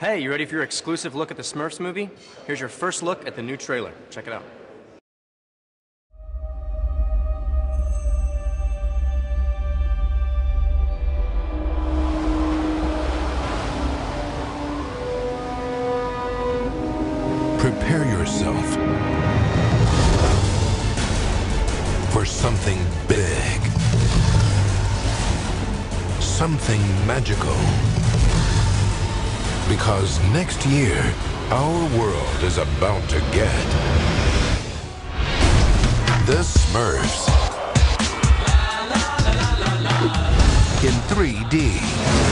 Hey, you ready for your exclusive look at the Smurfs movie? Here's your first look at the new trailer. Check it out. Prepare yourself for something big, something magical, because next year, our world is about to get the Smurfs in 3D.